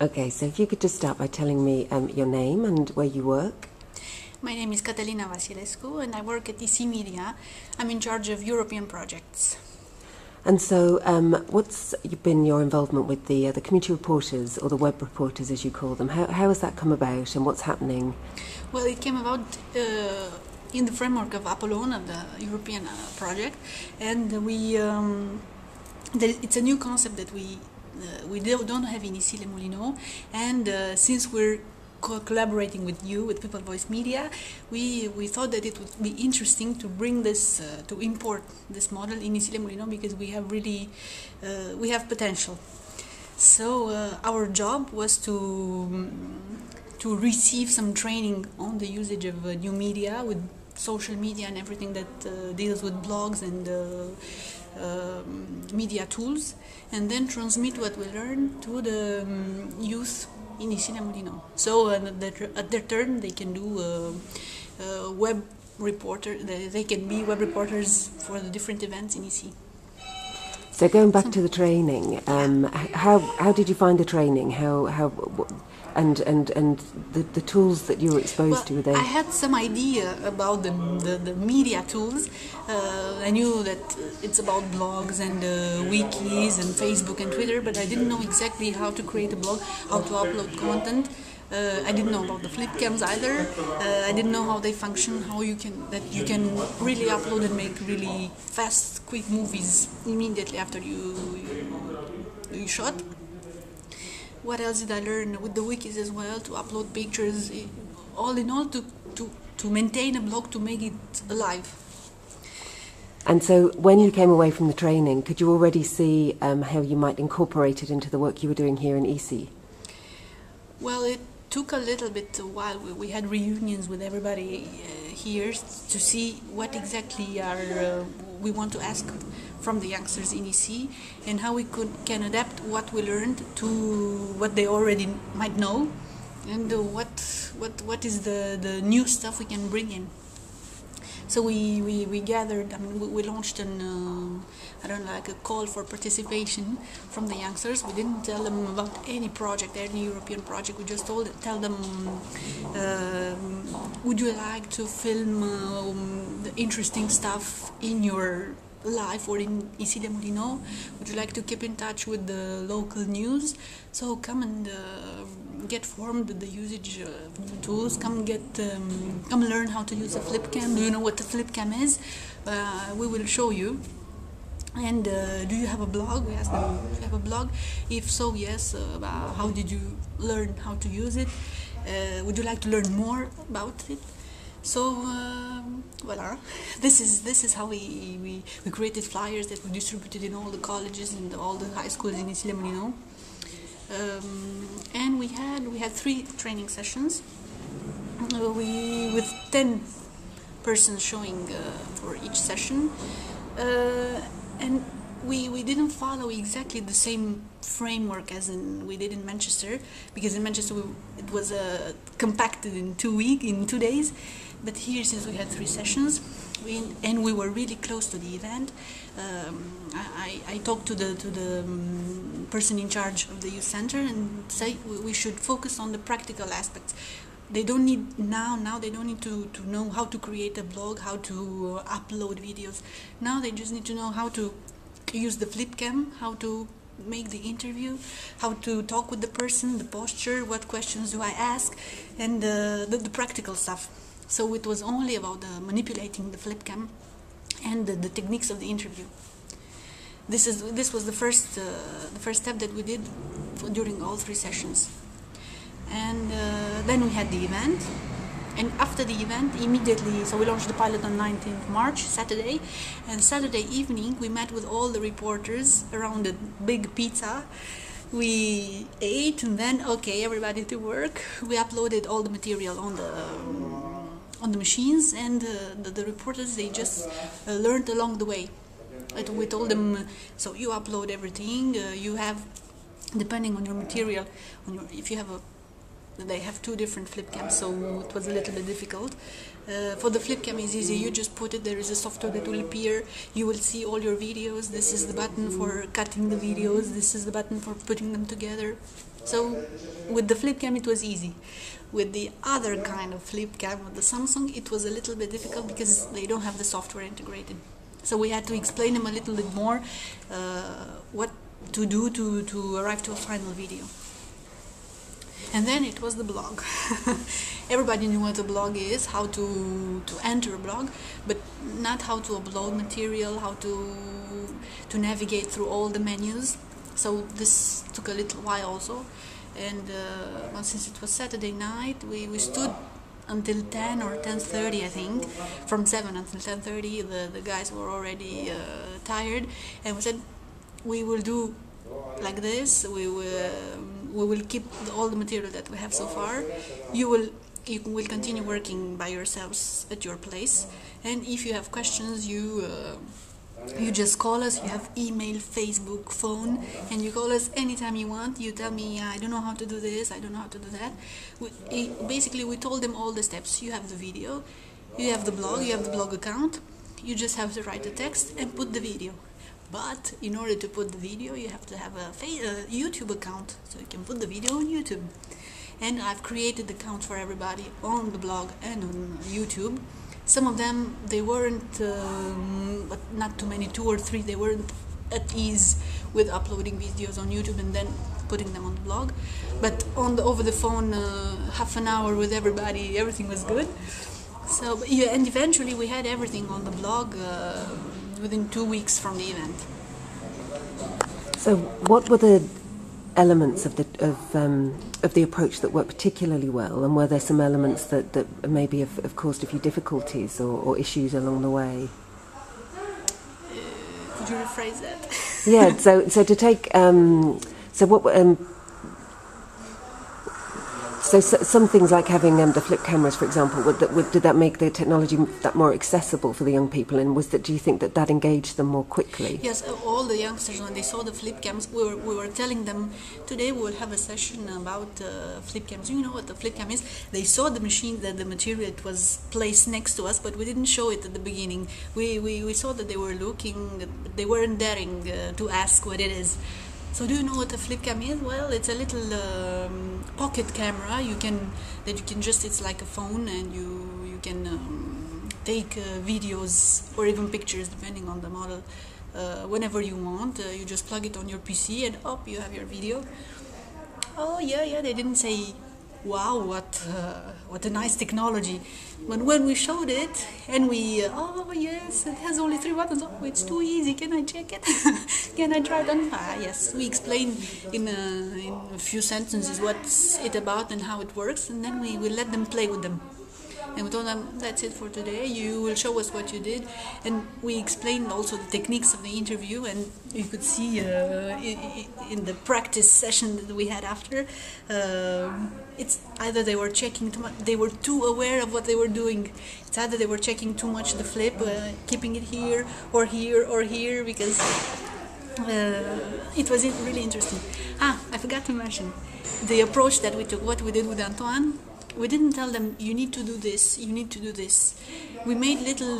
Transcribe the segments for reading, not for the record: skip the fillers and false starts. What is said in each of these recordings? Okay, so if you could just start by telling me your name and where you work. My name is Catalina Vasilescu and I work at EC Media. I'm in charge of European projects. And so what's been your involvement with the community reporters, or the web reporters as you call them? How has that come about and what's happening? Well, it came about in the framework of Apollon, of the European project, and we it's a new concept that we don't have in Issy-les-Moulineaux, and since we're collaborating with you, with People's Voice Media, we thought that it would be interesting to bring this, to import this model in Issy-les-Moulineaux, because we have really, we have potential. So our job was to receive some training on the usage of new media, with social media and everything that deals with blogs and media tools, and then transmit what we learn to the youth in Issy-les-Moulineaux. So at their turn, they can do web reporter. They can be web reporters for the different events in Issy. So going back to the training, how did you find the training? And the tools that you were exposed to then? I had some idea about the media tools. I knew that it's about blogs and wikis and Facebook and Twitter, but I didn't know exactly how to create a blog, how to upload content. I didn't know about the flip cams either. I didn't know how they function, how you can really upload and make really fast, quick movies immediately after you shot. What else did I learn? With the wikis as well, to upload pictures, all in all, to maintain a blog, to make it alive. And so when you came away from the training, could you already see how you might incorporate it into the work you were doing here in EC? Well, it took a little bit a while. We had reunions with everybody here to see what exactly we want to ask from the youngsters in EC, and how we can adapt what we learned to what they already might know, and what is the new stuff we can bring in. So we gathered, I mean, we launched an I don't know, like a call for participation from the youngsters. We didn't tell them about any project, any European project. We just tell them, would you like to film the interesting stuff in your life or in Issy-les-Moulineaux? Would you like to keep in touch with the local news? So come and get formed with the usage of the tools. Come come learn how to use a flip cam. Do you know what a flip cam is? We will show you. And do you have a blog? We asked them, do you have a blog? If so, yes. How did you learn how to use it? Would you like to learn more about it? So, voilà, this is how we created flyers that we distributed in all the colleges and all the high schools in Issy-les-Moulineaux. And we had 3 training sessions, with 10 persons showing for each session, and we didn't follow exactly the same framework as we did in Manchester, because in Manchester it was compacted in 2 days. But here, since we had 3 sessions, we were really close to the event. I talked to the person in charge of the youth center and say we should focus on the practical aspects. They don't need now they don't need to know how to create a blog, how to upload videos. Now they just need to know how to use the flip cam, how to make the interview, how to talk with the person, the posture, what questions do I ask, and the practical stuff. So it was only about manipulating the flip cam and the techniques of the interview. This was the first step that we did during all 3 sessions, and then we had the event. And after the event, immediately, so we launched the pilot on 19th March, Saturday, and Saturday evening we met with all the reporters around a big pizza. We ate, and then, okay, everybody to work. We uploaded all the material on the machines, and the reporters, they just learned along the way. We told them, so you upload everything, you have, depending on your material, if you have a, they have 2 different flip cams, so it was a little bit difficult. For the flip cam is easy, you just put it, there is a software that will appear, you will see all your videos, this is the button for cutting the videos, this is the button for putting them together. So with the flip cam it was easy. With the other kind of flip cam, with the Samsung, it was a little bit difficult because they don't have the software integrated. So we had to explain them a little bit more what to do to arrive to a final video. And then it was the blog. Everybody knew what a blog is, how to enter a blog, but not how to upload material, how to navigate through all the menus. So this took a little while also. And well, since it was Saturday night, we stood until 10 or 10:30, I think. From 7 until 10:30, the guys were already tired, and we said, we will do like this, we will keep all the material that we have so far. You will continue working by yourselves at your place, and if you have questions, you just call us. You have email, Facebook, phone, and you call us anytime you want. You tell me, I don't know how to do this, I don't know how to do that. Basically, we told them all the steps. You have the video, you have the blog account, you just have to write the text and put the video. But in order to put the video, you have to have a YouTube account, so you can put the video on YouTube. And I've created the account for everybody on the blog and on YouTube. Some of them, they weren't, but not too many, 2 or 3, they weren't at ease with uploading videos on YouTube and then putting them on the blog. But over the phone, half an hour with everybody, everything was good. So, yeah, and eventually we had everything on the blog within 2 weeks from the event. So, what were the elements of the approach that worked particularly well, and were there some elements that maybe have caused a few difficulties or issues along the way? Could you rephrase that? Yeah. So to take So some things like having the flip cameras, for example, did that make the technology that more accessible for the young people? And do you think that engaged them more quickly? Yes, all the youngsters, when they saw the flip cams, we were telling them, today we will have a session about flip cams. You know what the flip cam is? They saw the machine, that the material was placed next to us, but we didn't show it at the beginning. We saw that they were looking, they weren't daring to ask what it is. So do you know what a flip cam is? Well, it's a little pocket camera that you can just, it's like a phone, and you can take videos or even pictures depending on the model whenever you want. You just plug it on your PC and up you have your video. Oh yeah, they didn't say, wow, what a nice technology. But when we showed it and oh yes, it has only 3 buttons. Oh, it's too easy. Can I check it? Can I try it on? Ah, yes. We explained in a few sentences what's it about and how it works, and then we let them play with them. And we told them, that's it for today. You will show us what you did. And we explained also the techniques of the interview. And you could see in the practice session that we had after, it's either they were checking too much, they were too aware of what they were doing. It's either they were checking too much the flip, keeping it here or here or here, because it was really interesting. Ah, I forgot to mention the approach that we took, what we did with Antoine. We didn't tell them, you need to do this, you need to do this. We made little,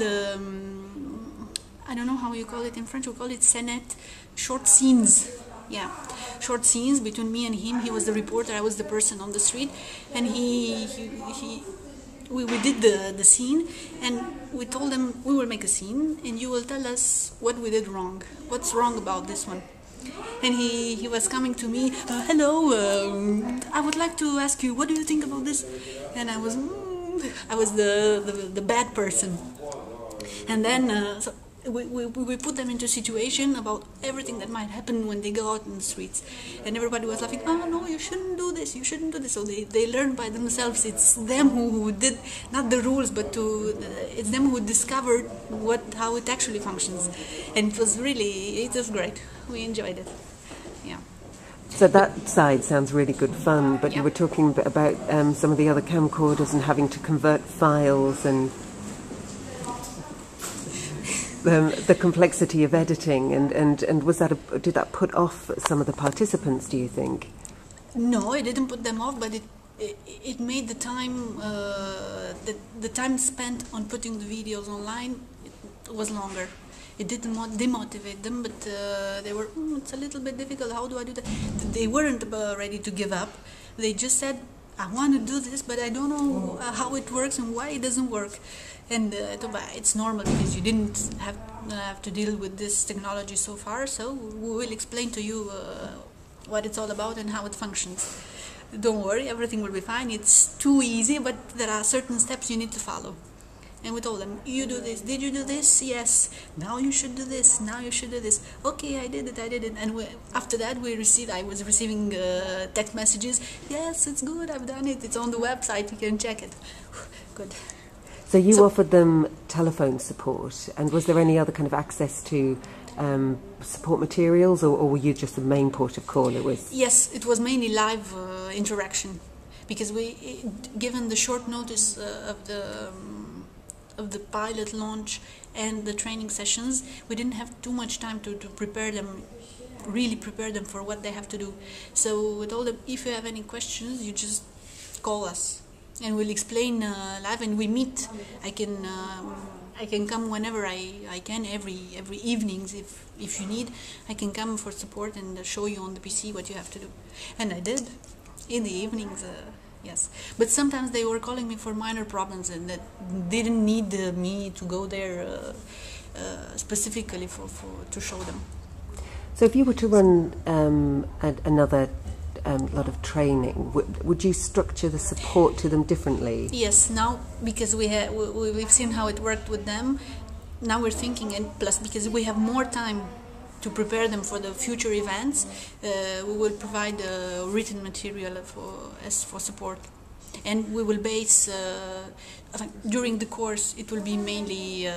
I don't know how you call it in French, we call it scénette, short scenes. Yeah, short scenes between me and him. He was the reporter, I was the person on the street. And we did the scene, and we told them, we will make a scene and you will tell us what we did wrong. What's wrong about this one? And he was coming to me, hello, I would like to ask you, what do you think about this? And I was the bad person. And then so we put them into a situation about everything that might happen when they go out in the streets. And everybody was laughing, oh no, you shouldn't do this, you shouldn't do this. So they learn by themselves, it's them who did, not the rules, but it's them who discovered how it actually functions. And it was great. We enjoyed it, yeah. So that side sounds really good fun, but yeah. You were talking about some of the other camcorders and having to convert files and the complexity of editing, and was that did that put off some of the participants, do you think? No, it didn't put them off, but it made the time the time spent on putting the videos online was longer. it didn't demotivate them, but they were, it's a little bit difficult, how do I do that? They weren't ready to give up. They just said, I want to do this, but I don't know how it works and why it doesn't work. And it's normal, because you didn't have to deal with this technology so far, so we will explain to you what it's all about and how it functions. Don't worry, everything will be fine. It's too easy, but there are certain steps you need to follow. And we told them, you do this, did you do this? Yes. Now you should do this, now you should do this. Okay, I did it. And after that I was receiving text messages. Yes, it's good, I've done it, it's on the website, you can check it. Good. So you offered them telephone support, and was there any other kind of access to support materials, or were you just the main port of call? It was, yes, it was mainly live interaction, because given the short notice of the pilot launch and the training sessions, we didn't have too much time to prepare them, really prepare them for what they have to do. So we told them, if you have any questions, you just call us, and we'll explain live, and we meet. I can come whenever I can, every evenings if you need. I can come for support and show you on the PC what you have to do. And I did, in the evenings, yes. But sometimes they were calling me for minor problems, and that didn't need me to go there specifically to show them. So if you were to run another lot of training, would you structure the support to them differently? Yes, now, because we've seen how it worked with them, now we're thinking, and plus because we have more time to prepare them for the future events, we will provide written material for support, and we will base during the course it will be mainly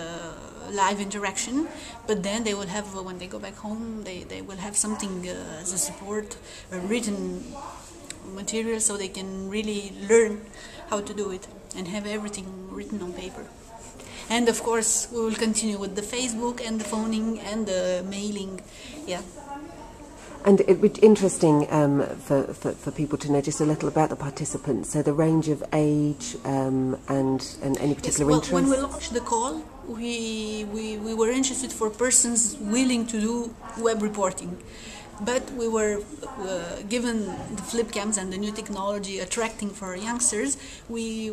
live interaction, but then they will have, when they go back home, they will have something as a support, a written material, so they can really learn how to do it and have everything written on paper. And of course we will continue with the Facebook and the phoning and the mailing, yeah. And it would be interesting for people to know just a little about the participants, so the range of age and any particular interest. When we launched the call, we were interested for persons willing to do web reporting. But we were, given the flip cams and the new technology attracting for youngsters, we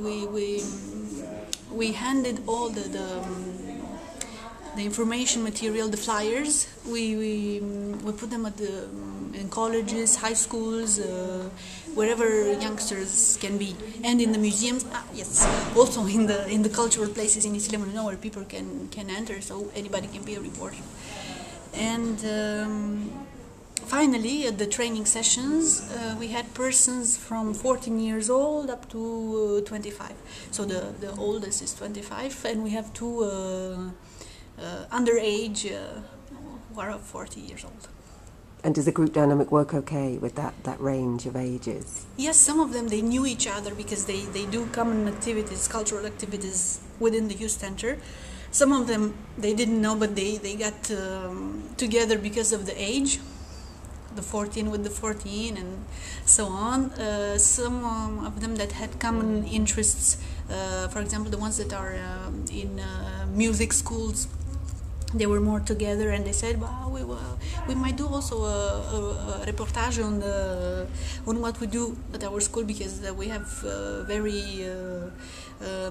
handed all the information material, the flyers, we put them at in colleges, high schools, wherever youngsters can be, and in the museums. Yes, also in the cultural places in Issy-les-Moulineaux where people can enter, so anybody can be a reporter. And finally, at the training sessions, we had persons from 14 years old up to 25. So the oldest is 25, and we have two underage who are 40 years old. And does the group dynamic work okay with that range of ages? Yes, some of them, they knew each other because they do common activities, cultural activities within the youth center. Some of them, they didn't know, but they got together because of the age, the 14 with the 14 and so on. Some of them that had common interests, for example, the ones that are in music schools, they were more together, and they said, "Well, we might do also a reportage on what we do at our school, because we have very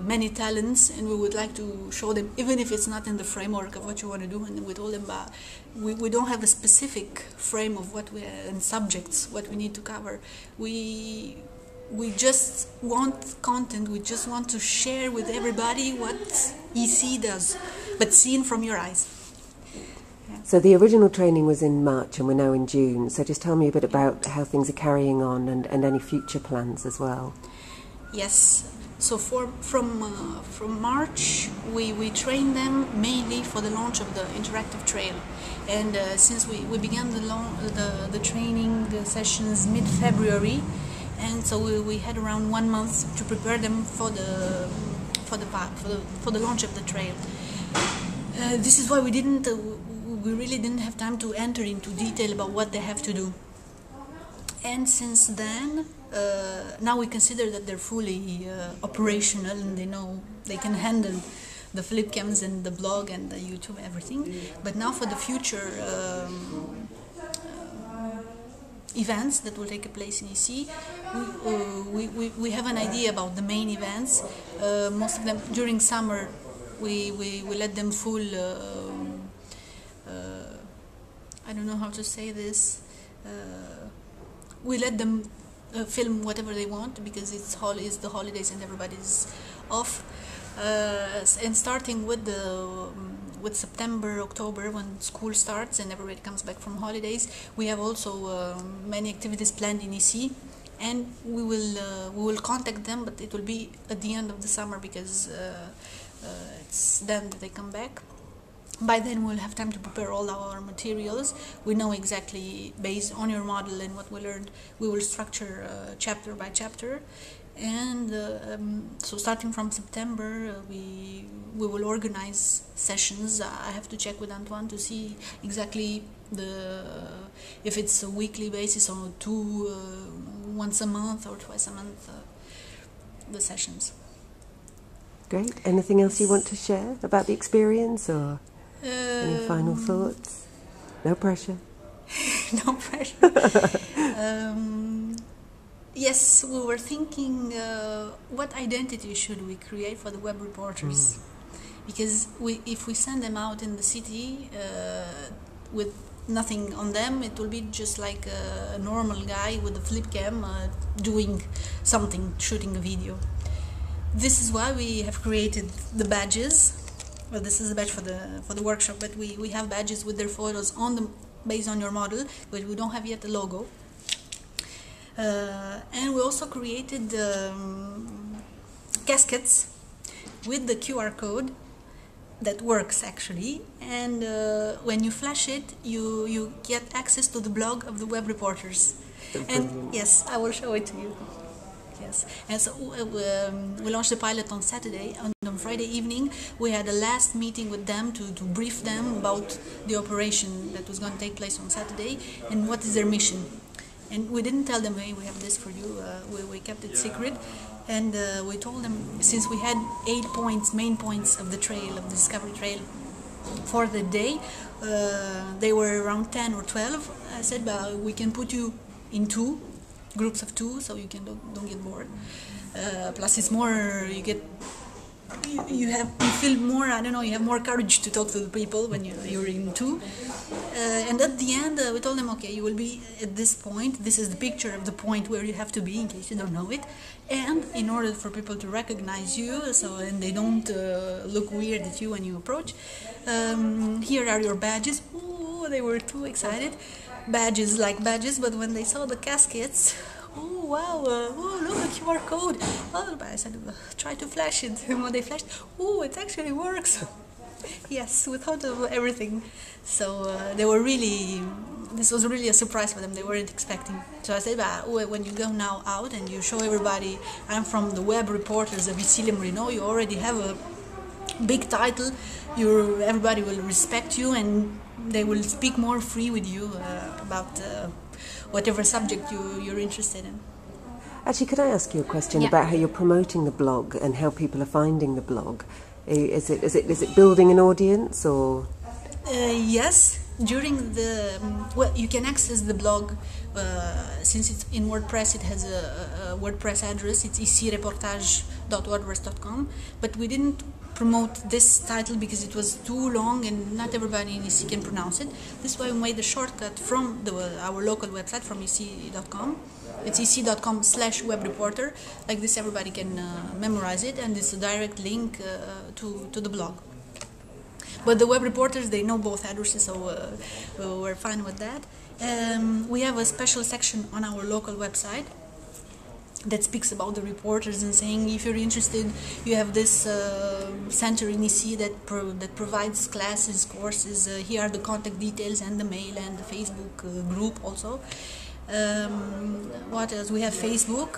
many talents, and we would like to show them, even if it's not in the framework of what you want to do." And we told them, "But we don't have a specific frame of what we and subjects what we need to cover. We just want content. We just want to share with everybody what EC does, but seen from your eyes." Yeah. So the original training was in March, and we're now in June. So just tell me a bit about how things are carrying on, and any future plans as well. Yes. So from March, we trained them mainly for the launch of the interactive trail, and since we began the training sessions mid-February. And so we had around 1 month to prepare them for the launch of the trail. This is why we really didn't have time to enter into detail about what they have to do. And since then, now we consider that they're fully operational, and they know they can handle the flip cams and the blog and the YouTube, everything. But now for the future events that will take place in EC, we have an idea about the main events. Most of them during summer, we let them full. I don't know how to say this. We let them film whatever they want because it's the holidays and everybody's off. And starting with the with September, October, when school starts and everybody comes back from holidays, we have also many activities planned in EC, and we will contact them, but it will be at the end of the summer because it's then that they come back. By then we'll have time to prepare all our materials. We know exactly, based on your model and what we learned, we will structure chapter by chapter. And so starting from September, we will organize sessions. I have to check with Antoine to see exactly the if it's a weekly basis or once a month or twice a month, the sessions. Great. Anything else you want to share about the experience or any final thoughts? No pressure. No pressure. Yes, we were thinking what identity should we create for the web reporters, because if we send them out in the city with nothing on them, it will be just like a normal guy with a flip cam doing something, shooting a video. This is why we have created the badges. Well, this is a badge for the workshop, but we have badges with their photos on them based on your model, but we don't have yet a logo. And we also created caskets with the QR code that works actually, and when you flash it, you get access to the blog of the web reporters. And yes, I will show it to you. Yes, and so we launched the pilot on Saturday, and on Friday evening we had a last meeting with them to brief them about the operation that was going to take place on Saturday and what is their mission. And we didn't tell them, hey, we have this for you, we kept it secret. And we told them, since we had 8 points, main points of the trail, of the discovery trail for the day, they were around 10 or 12. I said, well, we can put you in two, groups of two, so you can don't get bored. Plus it's more, you get, you feel more, I don't know, you have more courage to talk to the people when you're in two. And at the end, we told them, okay, you will be at this point. This is the picture of the point where you have to be, in case you don't know it. And in order for people to recognize you, so and they don't look weird at you when you approach, here are your badges. Ooh, they were too excited. Badges like badges, but when they saw the caskets, oh wow, oh look, a QR code. Oh, I said, try to flash it. And when they flashed, oh, it actually works. Yes, we thought of everything. So they were really, this was really a surprise for them. They weren't expecting. So I said, when you go now out and you show everybody, I'm from the web reporters of Issy-les-Moulineaux, you already have a big title. Everybody will respect you and they will speak more free with you about whatever subject you're interested in. Actually, could I ask you a question about how you're promoting the blog and how people are finding the blog? Is it building an audience or? Yes, during the well, you can access the blog since it's in WordPress. It has a WordPress address. It's ecreportage.wordpress.com. But we didn't promote this title because it was too long and not everybody in EC can pronounce it. This way we made a shortcut from our local website from EC.com. It's ec.com/webreporter. Like this, everybody can memorize it, and it's a direct link to the blog. But the web reporters, they know both addresses, so we're fine with that. We have a special section on our local website that speaks about the reporters and saying, if you're interested, you have this center in EC that provides classes, courses. Here are the contact details and the mail and the Facebook group also. What else? We have Facebook,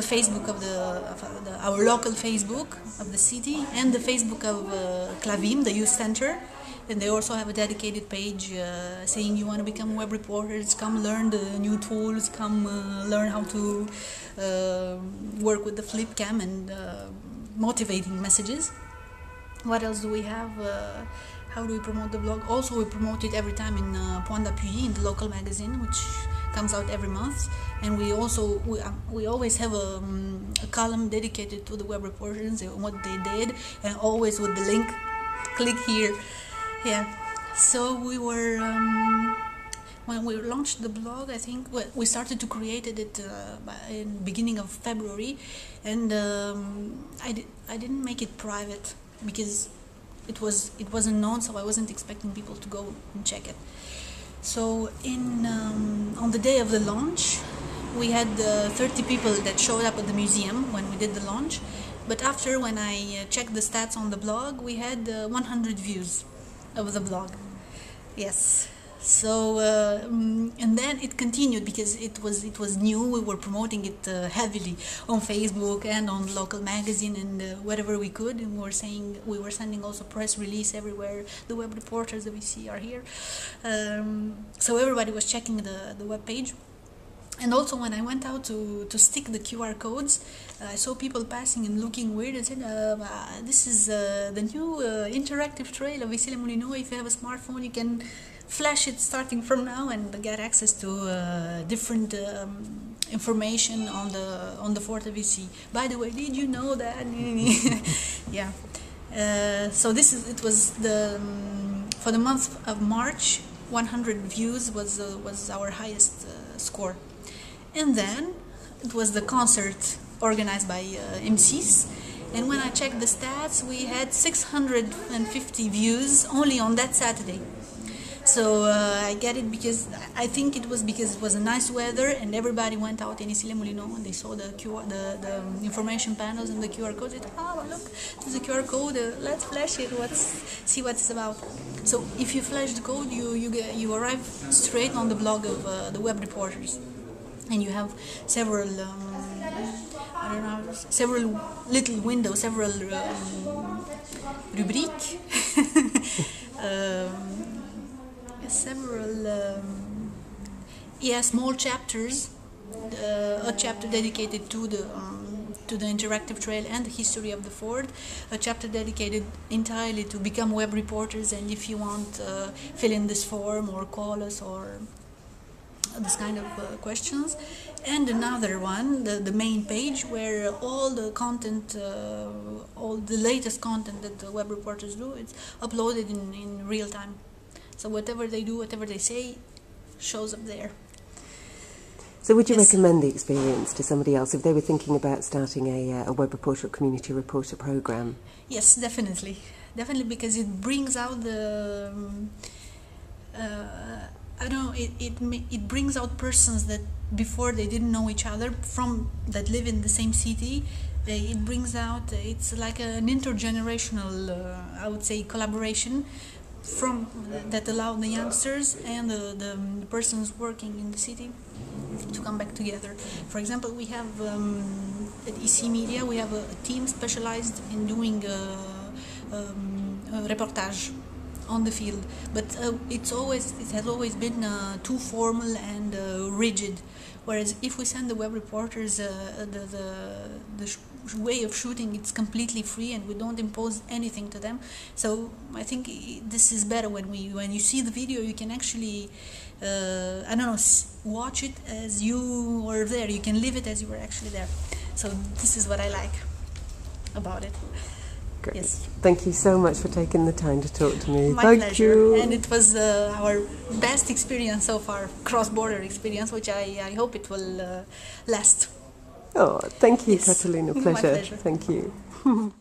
the Facebook of our local Facebook of the city, and the Facebook of Klavim, the youth center, and they also have a dedicated page saying, you want to become web reporters, come learn the new tools, come learn how to work with the flip cam and motivating messages. What else do we have? How do we promote the blog? Also, we promote it every time in Point de Puy, in the local magazine, which comes out every month. And we also we always have a column dedicated to the web reporters and what they did, and always with the link, click here. Yeah. So we were when we launched the blog, I think we started to create it in beginning of February, and I didn't make it private because it wasn't known, so I wasn't expecting people to go and check it. So in on the day of the launch, we had 30 people that showed up at the museum when we did the launch. But after, when I checked the stats on the blog, we had 100 views of the blog. Yes. So and then it continued because it was new. We were promoting it heavily on Facebook and on local magazine and whatever we could, and we were sending also press release everywhere. The web reporters that we see are here, so everybody was checking the web page. And also, when I went out to stick the QR codes, I saw people passing and looking weird and said, this is the new interactive trail of Issy-les-Moulineaux. If you have a smartphone, you can flash it starting from now and get access to different information on the fort of Issy. By the way, did you know that? Yeah. So this is, it was the for the month of March, 100 views was our highest score. And then it was the concert organized by MCs, and when I checked the stats, we had 650 views only on that Saturday. So I get it, because I think it was because it was a nice weather and everybody went out in Issy-les-Moulineaux and they saw the information panels and the QR code. It, oh, look, there's a QR code. Let's flash it. See what it's about. So if you flash the code, you arrive straight on the blog of the web reporters. And you have several, I don't know, several little windows, several rubriques, several, yeah, small chapters. A chapter dedicated to the interactive trail and the history of the fort. A chapter dedicated entirely to become web reporters, and if you want, fill in this form or call us or this kind of questions. And another one, the main page, where all the content, all the latest content that the web reporters do, it's uploaded in real time. So whatever they do, whatever they say, shows up there. So would you recommend the experience to somebody else if they were thinking about starting a web reporter or community reporter program? Yes, definitely. Definitely, because it brings out the... I don't know, it brings out persons that before they didn't know each other, from that live in the same city. It brings out, it's like an intergenerational, I would say, collaboration from that allow the youngsters and the persons working in the city to come back together. For example, we have at EC Media, we have a team specialized in doing a reportage on the field, but it has always been too formal and rigid. Whereas if we send the web reporters, the way of shooting, it's completely free and we don't impose anything to them. So I think this is better. When you see the video, you can actually I don't know, watch it as you were there. You can live it as you were actually there. So this is what I like about it. Great. Yes. Thank you so much for taking the time to talk to me. My pleasure. Thank you. And it was our best experience so far, cross-border experience, which I hope it will last. Oh, thank you, yes. Catalina. Pleasure. My pleasure. Thank you.